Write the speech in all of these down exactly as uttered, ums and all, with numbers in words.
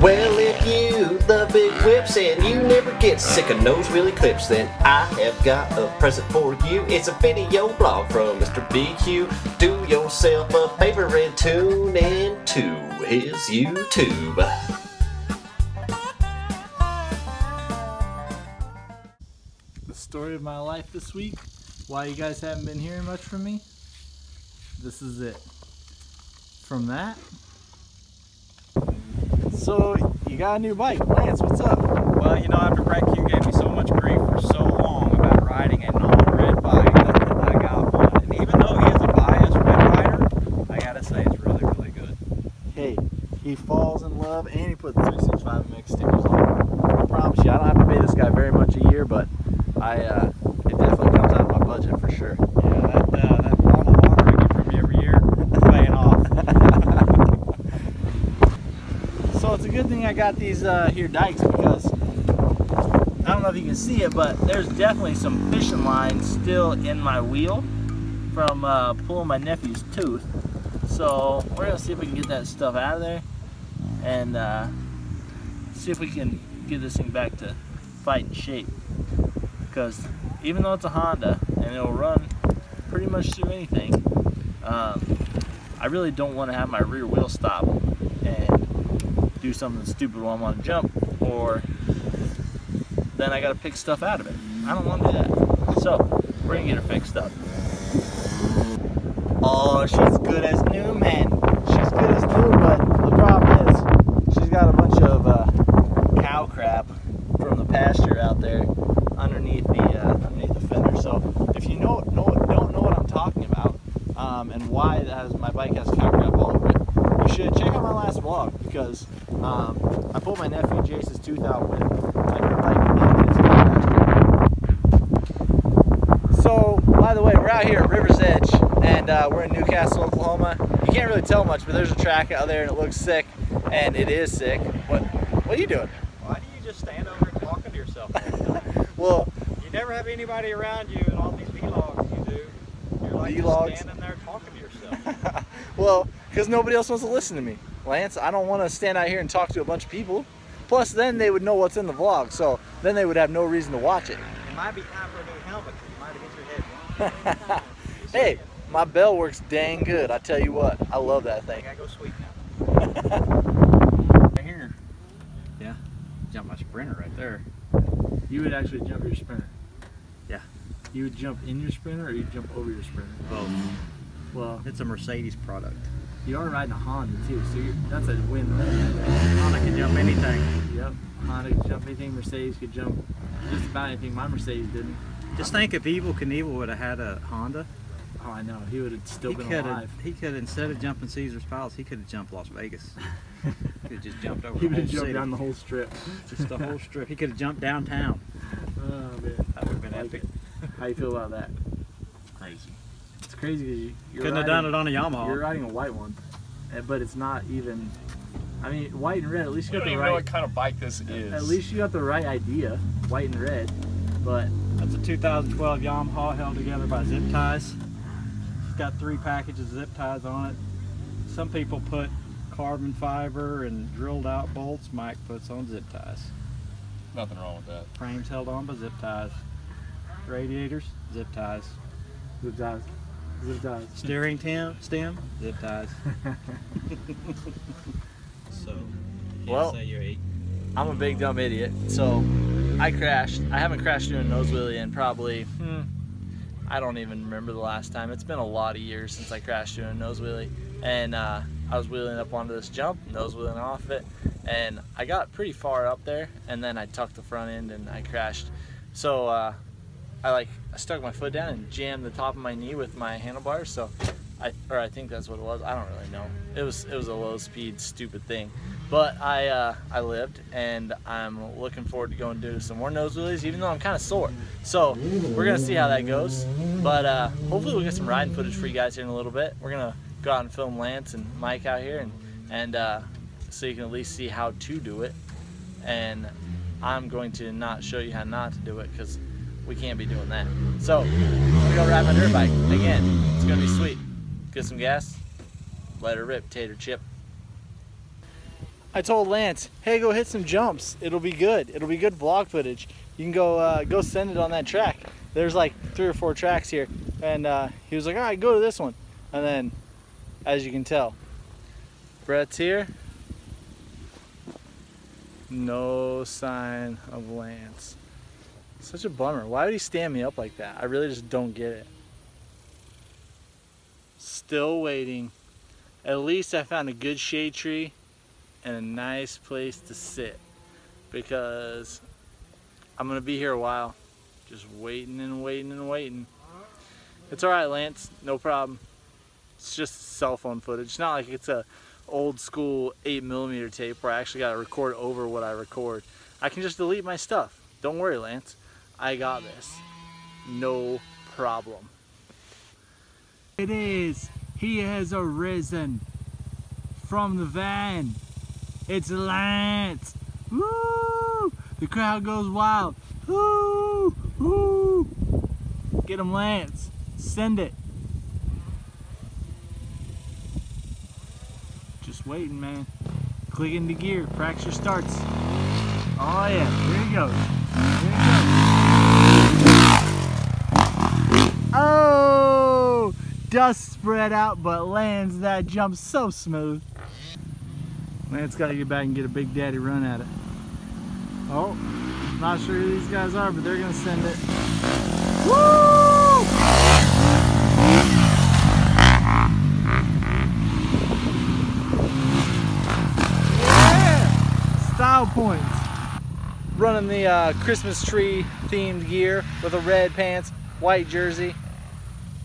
Well, if you love big whips and you never get sick of nose wheel clips, then I have got a present for you. It's a video blog from Mister B Q. Do yourself a favor and tune in to his YouTube. The story of my life this week, why you guys haven't been hearing much from me, this is it. From that. So, you got a new bike. Lance, what's up? Well, you know, after Brad Q gave me so much grief for so long about riding a non-red bike, I got one. And even though he is a biased red rider, I gotta say it's really, really good. Hey, he falls in love and he puts three sixty-five M X stickers on. I promise you, I don't have to pay this guy very much a year, but I, uh, it definitely comes out of my budget for sure. Yeah, that, uh, that bottle of water I get from you every year is paying off. So it's a good thing I got these uh, here dikes, because I don't know if you can see it, but there's definitely some fishing line still in my wheel from uh, pulling my nephew's tooth. So we're going to see if we can get that stuff out of there and uh, see if we can get this thing back to fighting shape. Because even though it's a Honda and it'll run pretty much through anything, um, I really don't want to have my rear wheel stop and do something stupid while I'm on a jump, or then I gotta pick stuff out of it. I don't want to do that. So we're gonna get her fixed up. Oh, she's good as new, man. She's good as new, but the problem is she's got a bunch of uh, cow crap from the pasture out there underneath the uh, underneath the fender. So if you know, know don't know what I'm talking about um, and why that has, my bike has cow crap all over it, you should check out my last vlog, because um, I pulled my nephew Jace's tooth out with like a bike. So, by the way, we're out here at River's Edge, and uh, we're in Newcastle, Oklahoma. You can't really tell much, but there's a track out there, and it looks sick, and it is sick. What? What are you doing? Why do you just stand over and talking to yourself? Well, you never have anybody around you, and all these vlogs you do, you're like just standing there talking to yourself. Well, because nobody else wants to listen to me, Lance. I don't want to stand out here and talk to a bunch of people. Plus, then they would know what's in the vlog, so then they would have no reason to watch it. It might be time for a new helmet, because you might have hit your head. Hey, my bell works dang good, I tell you what. I love that thing. I gotta go sweep now. Right here. Yeah. Jump my sprinter right there. You would actually jump your sprinter? Yeah. You would jump in your sprinter, or you jump over your sprinter? Both. Well, it's a Mercedes product. You are riding a Honda too, so you're, that's a win-win. Honda can jump anything. Yep, Honda can jump anything. Mercedes could jump just about anything. My Mercedes didn't. Just think if Evel Knievel would have had a Honda. Oh, I know. He would have still he been alive. Have, he could have, instead of jumping Caesar's Palace, he could have jumped Las Vegas. He could have just jumped over. He would have jumped city. down the whole strip. Just the whole strip. He could have jumped downtown. Oh man, that would have been epic. Like, how you feel about that? Crazy. Crazy because you couldn't riding, have done it on a Yamaha. You're riding a white one, but it's not even. I mean, white and red. At least you, you got don't the even right. Know what kind of bike this is. At least you got the right idea, white and red. But that's a two thousand twelve Yamaha held together by zip ties. It's got three packages of zip ties on it. Some people put carbon fiber and drilled out bolts. Mike puts on zip ties. Nothing wrong with that. Frames held on by zip ties. Radiators, zip ties. Zip ties. Zip ties. Steering tam, stem, zip ties. So, you well, say you're eight. I'm a big dumb idiot. So, I crashed. I haven't crashed doing nose wheelie in probably, hmm, I don't even remember the last time. It's been a lot of years since I crashed doing nose wheelie. And uh, I was wheeling up onto this jump, nose wheeling off of it. And I got pretty far up there, and then I tucked the front end and I crashed. So, uh, I like I stuck my foot down and jammed the top of my knee with my handlebars, so I or I think that's what it was. I don't really know. It was it was a low speed stupid thing, but I uh, I lived, and I'm looking forward to going to do some more nose wheelies, even though I'm kind of sore. So we're gonna see how that goes, but uh, hopefully we'll get some riding footage for you guys here in a little bit. We're gonna go out and film Lance and Mike out here, and and uh, so you can at least see how to do it. And I'm going to not show you how not to do it, because we can't be doing that. So, we're gonna ride my dirt bike again. It's gonna be sweet. Get some gas, let her rip, tater chip. I told Lance, hey, go hit some jumps. It'll be good. It'll be good vlog footage. You can go uh, go send it on that track. There's like three or four tracks here. And uh, he was like, all right, go to this one. And then, as you can tell, Brett's here. No sign of Lance. Such a bummer. Why would he stand me up like that? I really just don't get it. Still waiting. At least I found a good shade tree and a nice place to sit, because I'm gonna be here a while, just waiting and waiting and waiting. It's all right, Lance, no problem. It's just cell phone footage. It's not like it's a old school eight millimeter tape where I actually gotta record over what I record. I can just delete my stuff. Don't worry, Lance, I got this, no problem. It is, he has arisen from the van. It's Lance. Woo! The crowd goes wild. Woo! Woo! Get him, Lance. Send it. Just waiting, man. Click into gear. Fracture starts. Oh, yeah. Here he goes. Here he goes. Oh! Dust spread out, but lands that jump so smooth. Lance got to get back and get a big daddy run at it. Oh, not sure who these guys are, but they're going to send it. Woo! Yeah! Style points. Running the uh, Christmas tree themed gear with a red pants, white jersey.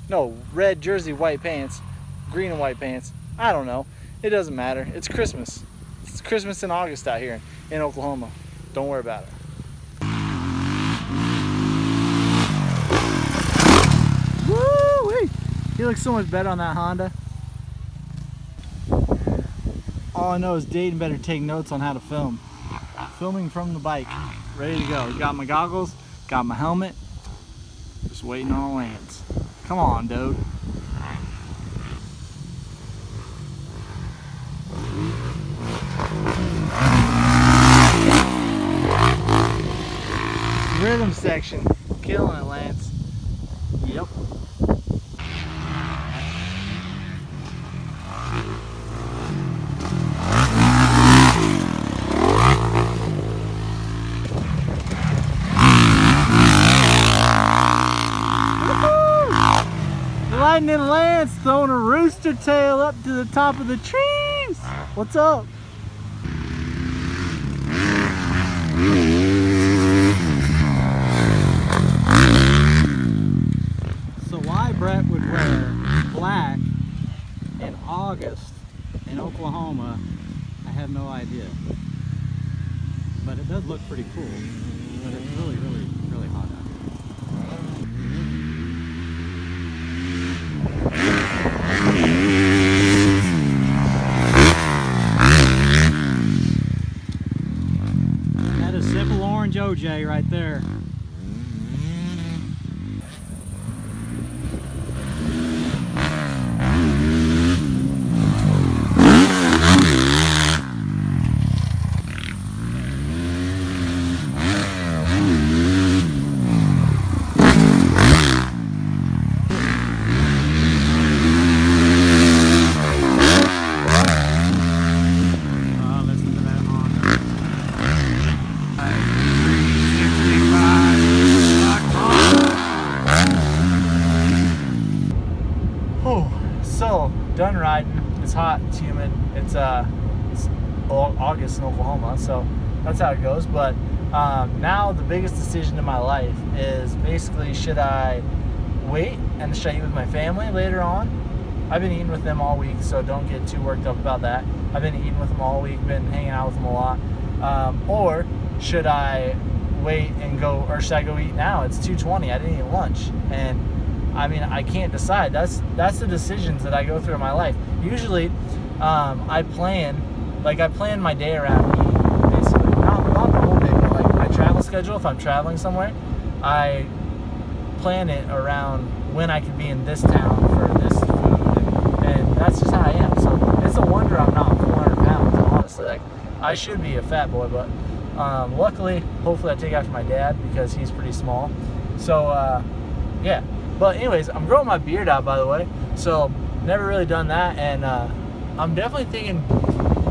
No, red jersey, white pants, green and white pants. I don't know. It doesn't matter. It's Christmas. It's Christmas in August out here in Oklahoma. Don't worry about it. Woo-wee! He looks so much better on that Honda. All I know is Dayton better take notes on how to film. Filming from the bike. Ready to go. Got my goggles. Got my helmet. Just waiting on Lance. Come on, dude. Rhythm section, killing it, Lance. Yep. Lightning Lance throwing a rooster tail up to the top of the trees. What's up? Brett would wear black in August in Oklahoma, I have no idea. But it does look pretty cool. But it's really, really, really hot out here. That is simple orange O J right there. In Oklahoma, so that's how it goes. But um, now the biggest decision in my life is basically, should I wait and should I eat with my family later on? I've been eating with them all week, so don't get too worked up about that. I've been eating with them all week, been hanging out with them a lot. Um, or should I wait and go, or should I go eat now? It's two twenty. I didn't eat lunch, and I mean, I can't decide. That's that's the decisions that I go through in my life. Usually, um, I plan. Like, I plan my day around me, basically. Not, not the whole day, but like my travel schedule, if I'm traveling somewhere, I plan it around when I could be in this town for this food, and, and that's just how I am. So it's a wonder I'm not four hundred pounds, honestly. Like, I should be a fat boy, but um, luckily, hopefully I take after my dad because he's pretty small. So uh, yeah, but anyways, I'm growing my beard out, by the way, so never really done that, and uh, I'm definitely thinking,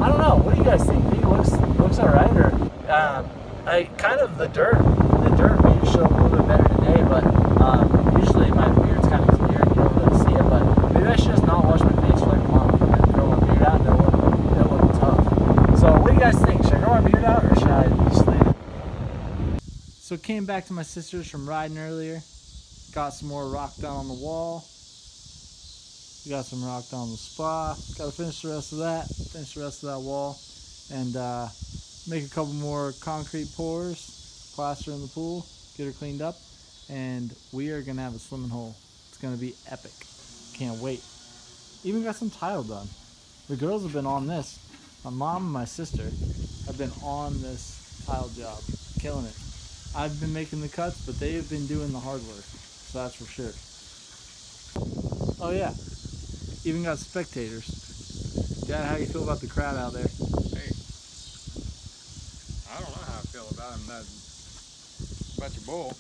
I don't know, what do you guys think? Think it looks, looks all right, or um, I kind of the dirt, the dirt made it show a little bit better today, but um, usually my beard's kind of clear, you don't really see it, but maybe I should just not wash my face for like a month and grow my beard out, and it'll look, it'll look tough. So what do you guys think? Should I grow my beard out, or should I just leave it? So came back to my sister's from riding earlier, got some more rock down on the wall. We got some rock down the spa. Gotta finish the rest of that, finish the rest of that wall, and uh, make a couple more concrete pours, plaster in the pool, get her cleaned up, and we are gonna have a swimming hole. It's gonna be epic. Can't wait. Even got some tile done. The girls have been on this. My mom and my sister have been on this tile job, killing it. I've been making the cuts, but they have been doing the hard work, so that's for sure. Oh yeah. Even got spectators. Dad, how do you feel about the crowd out there? Hey, I don't know how I feel about them. About your bull.